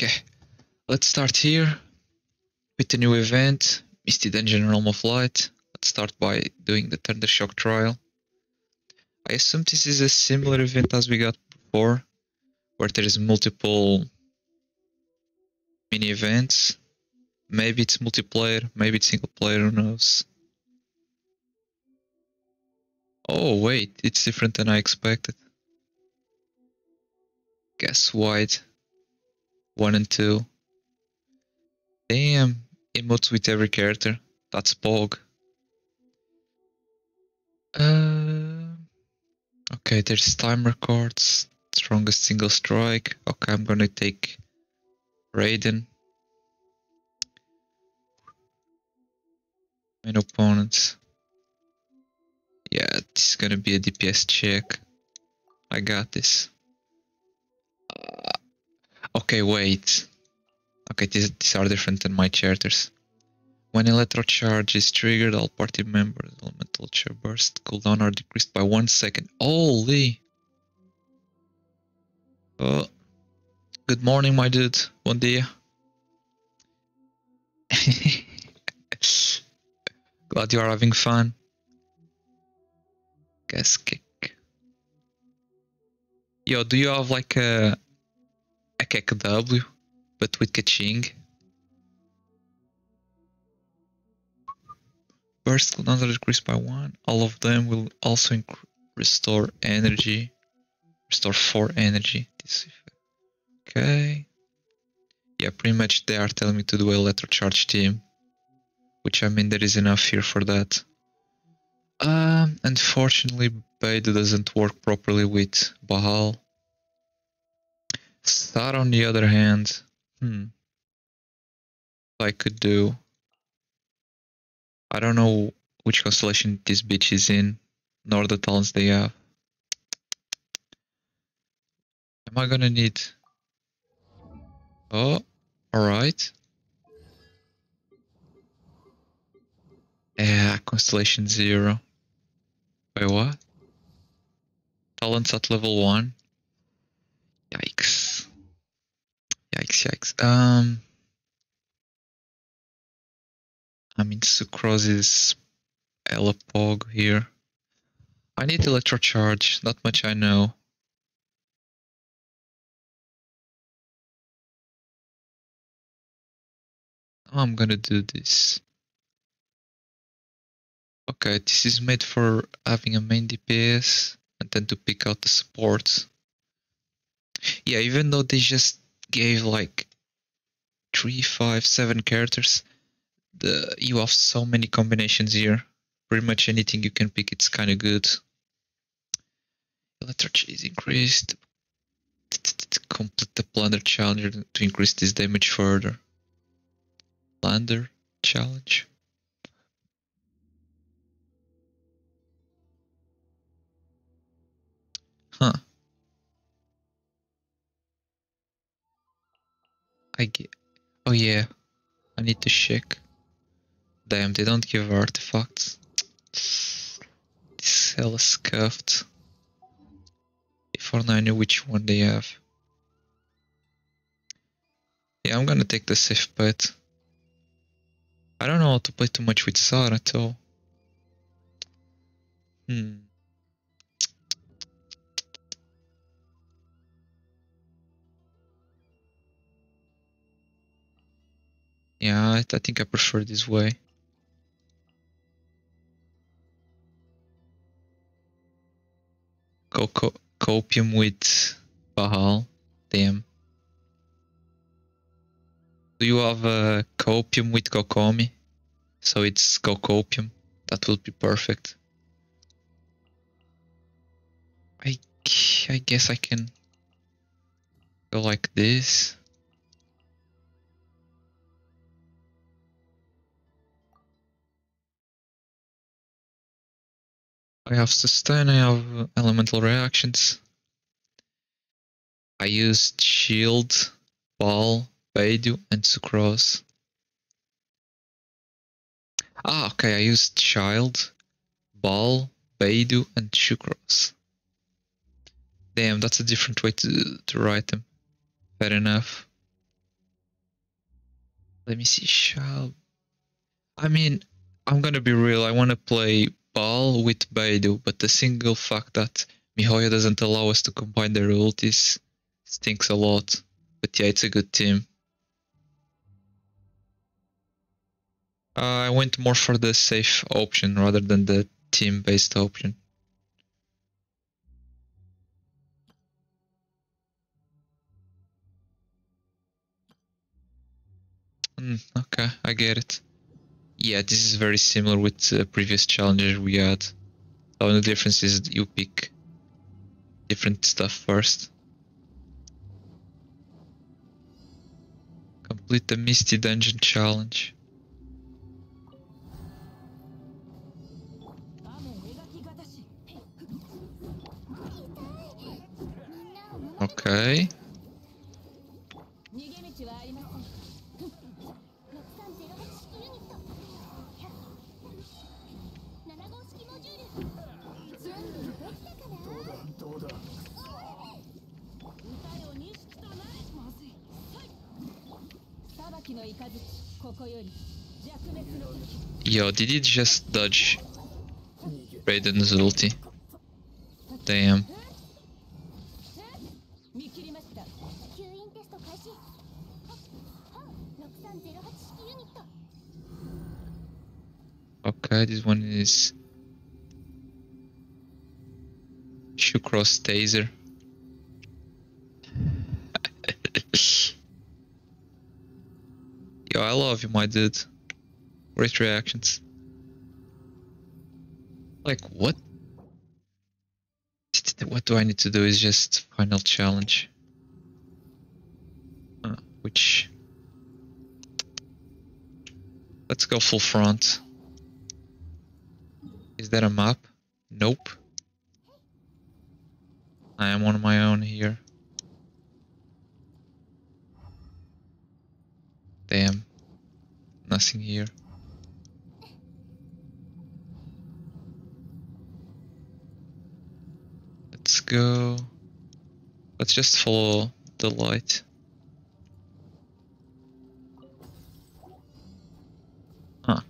Okay, let's start here with the new event, Misty Dungeon Realm of Light. Let's start by doing the Thunder Shock Trial. I assume this is a similar event as we got before, where there is multiple mini events. Maybe it's multiplayer, maybe it's single player, who knows. Oh wait, it's different than I expected. Guess wide. 1 and 2. Damn, emotes with every character. That's Pog. Okay, there's time records. Strongest single strike. Okay, I'm gonna take Raiden. Main opponents. Yeah, this is gonna be a DPS check. I got this. Okay, wait. Okay, these are different than my charters. When electro charge is triggered, all party members' elemental charge burst cooldown are decreased by 1 second. Holy! Oh, good morning, my dude. Bom dia. Glad you are having fun. Gas kick. Yo, do you have like a KW, but with Keqing? Burst cooldown are decreased by 1. All of them will also restore energy. Restore 4 energy. This effect. Okay. Yeah, pretty much they are telling me to do an electro charge team, which I mean there is enough here for that. Unfortunately, Baidu doesn't work properly with Baal. Zara, on the other hand, I could do. I don't know which constellation this bitch is in, nor the talents they have. Am I gonna need? Oh, alright. Yeah, constellation 0. Wait, what? Talents at level 1. Yikes. Yikes. I mean, Sucrose is hella Pog here. I need electro charge, not much I know. I'm gonna do this. Okay, this is made for having a main DPS and then to pick out the supports. Yeah, even though they just gave like 3, 5, 7 characters, you have so many combinations here. Pretty much anything you can pick, it's kind of good. Electric is increased. Complete the plunder challenger to increase this damage further. Plunder challenge. Huh. I get. Oh yeah, I need to check. Damn, they don't give artifacts. This hell is scuffed. If only I knew which one they have. Yeah, I'm gonna take the safe bet. I don't know how to play too much with Zara though. Yeah, I think I prefer this way. Copium with Baal. Damn. Do you have a Copium with Kokomi? So it's Copium. That would be perfect. I guess I can go like this. I have sustain, I have elemental reactions. I used Childe, Baal, Baidu and Sucrose. Ah, okay, I used Childe, Baal, Baidu and Shoecross. Damn, that's a different way to write them. Fair enough. Let me see, Childe. I mean, I'm gonna be real, I wanna play Baal with Baidu, but the single fact that Mihoya doesn't allow us to combine their ultis stinks a lot. But yeah, it's a good team. I went more for the safe option rather than the team-based option. Okay, I get it. Yeah, this is very similar with previous challenges we had. The only difference is you pick different stuff first. Complete the Misty Dungeon challenge. Okay. Yo, did he just dodge Raiden's ulti? Damn. Okay, this one is Shoecross Taser. Yo, I love you, my dude. Great reactions. Like, what? What do I need to do? Is just final challenge. Which... Let's go full front. Is that a map? Nope. I am on my own here. Damn. Nothing here. Let's go. Let's just follow the light. Huh.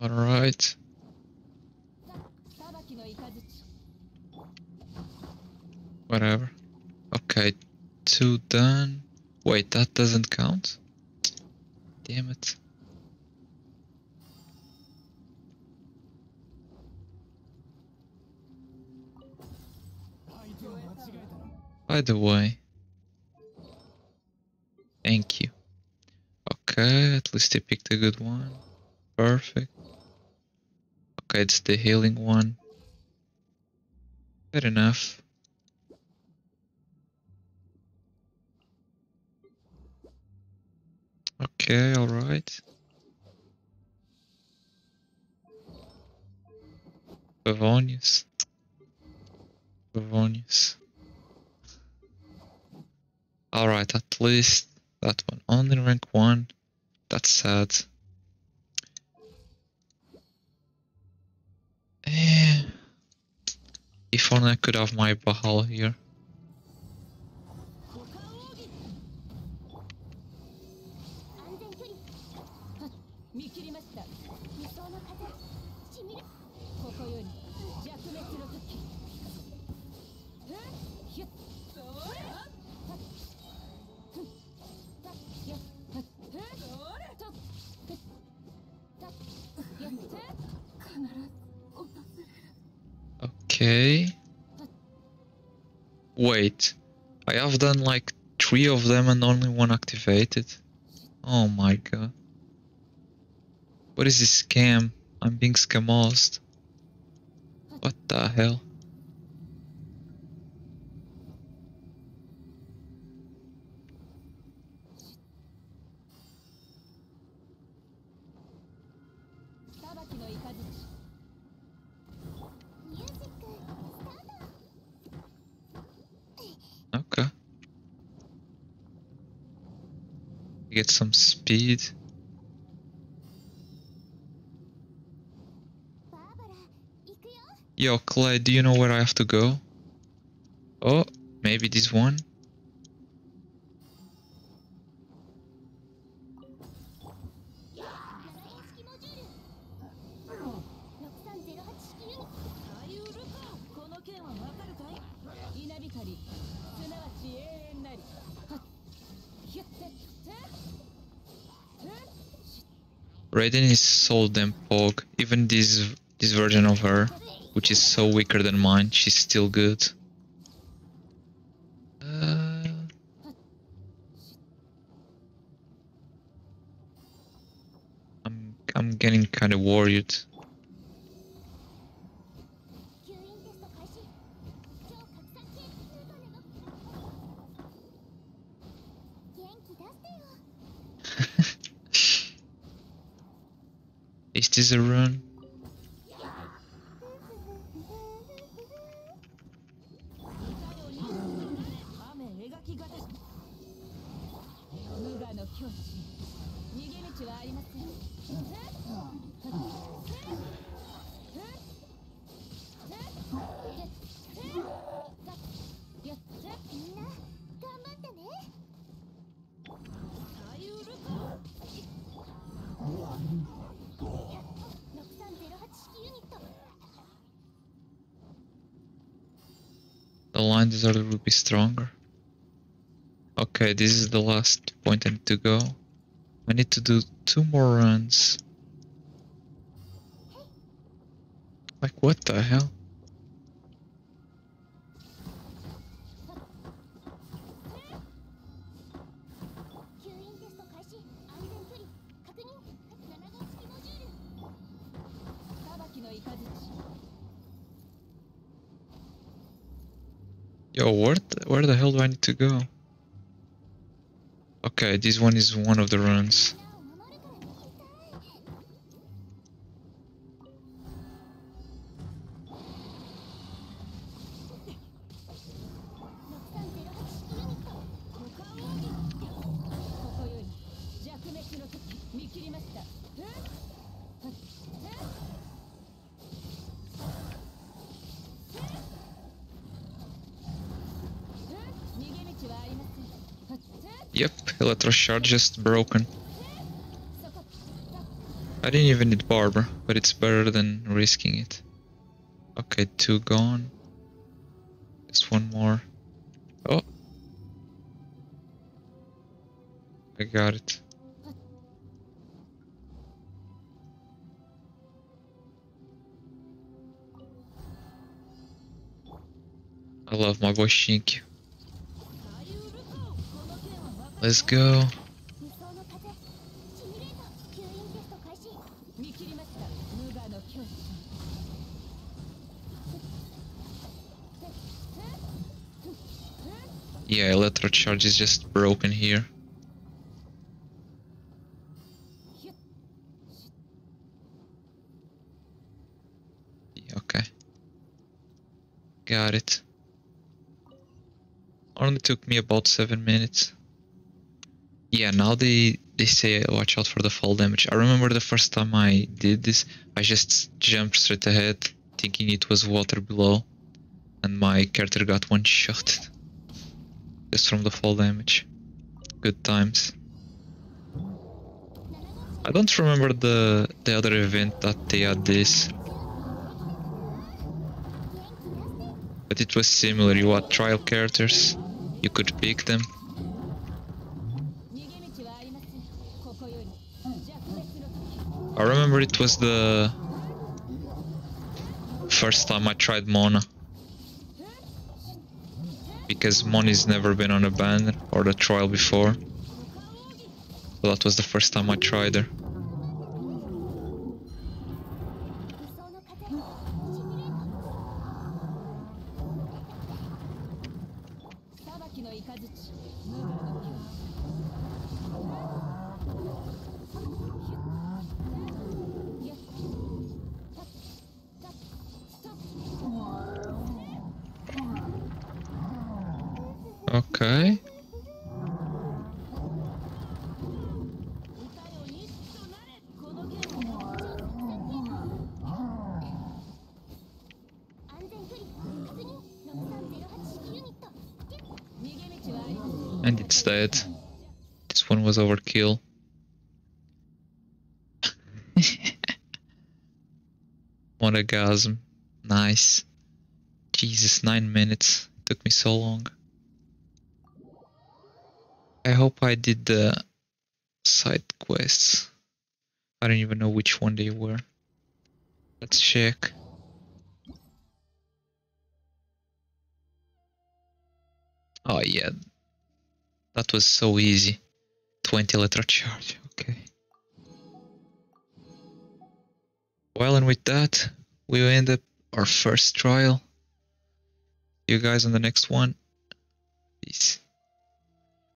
All right. Whatever. Okay, two done. Wait, that doesn't count? Damn it. By the way. Thank you. Okay, at least he picked a good one. Perfect. Okay, it's the healing one. Fair enough. Okay, alright. Bavonius. Bavonius. Alright, at least that one. Only rank 1. That's sad. If only I could have my Baal here. Okay. Wait, I have done like 3 of them and only one activated. Oh my god. What is this scam? I'm being scammed. What the hell? Okay. Get some speed. Yo, Clay, do you know where I have to go? Oh, maybe this one? Raiden is so damn pog. Even this version of her, which is so weaker than mine, she's still good. I'm getting kind of worried. Is this a run? Zara will be stronger. Okay, this is the last point I need to go. I need to do 2 more runs. Like, what the hell? Yo, where the hell do I need to go? Okay, this one is one of the runs. Shard just broken. I didn't even need Barber, but it's better than risking it. Okay, 2 gone. Just one more. Oh, I got it. I love my boy Shinky. Let's go. Yeah, electro charge is just broken here. Okay. Got it. Only took me about 7 minutes. Yeah, now they say watch out for the fall damage. I remember the first time I did this, I just jumped straight ahead, thinking it was water below, and my character got one shot just from the fall damage. Good times. I don't remember the other event that they had this, but it was similar. You had trial characters, you could pick them. I remember it was the first time I tried Mona, because Mona's never been on a banner or a trial before, so that was the first time I tried her. Okay. And it's dead. This one was overkill. Monogasm. Nice. Jesus, 9 minutes. It took me so long. I hope I did the side quests. I don't even know which one they were. Let's check. Oh yeah. That was so easy. 20 electro charge, okay. Well, and with that, we end up our first trial. See you guys on the next one. Peace.